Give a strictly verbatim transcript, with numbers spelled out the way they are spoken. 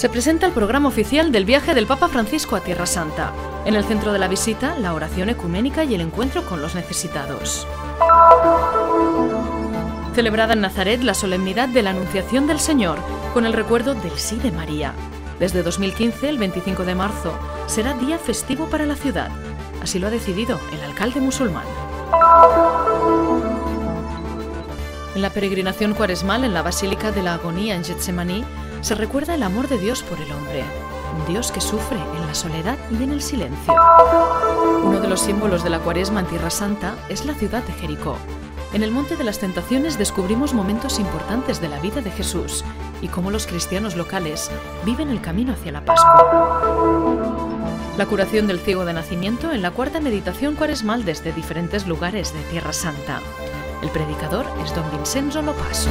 se presenta el programa oficial del viaje del Papa Francisco a Tierra Santa. En el centro de la visita, la oración ecuménica y el encuentro con los necesitados. Celebrada en Nazaret la solemnidad de la Anunciación del Señor, con el recuerdo del sí de María. Desde dos mil quince, el veinticinco de marzo, será día festivo para la ciudad. Así lo ha decidido el alcalde musulmán. En la peregrinación cuaresmal en la Basílica de la Agonía en Getsemaní se recuerda el amor de Dios por el hombre, un Dios que sufre en la soledad y en el silencio. Uno de los símbolos de la Cuaresma en Tierra Santa es la ciudad de Jericó. En el Monte de las Tentaciones descubrimos momentos importantes de la vida de Jesús y cómo los cristianos locales viven el camino hacia la Pascua. La curación del ciego de nacimiento en la cuarta meditación cuaresmal desde diferentes lugares de Tierra Santa. El predicador es don Vincenzo Lopasso.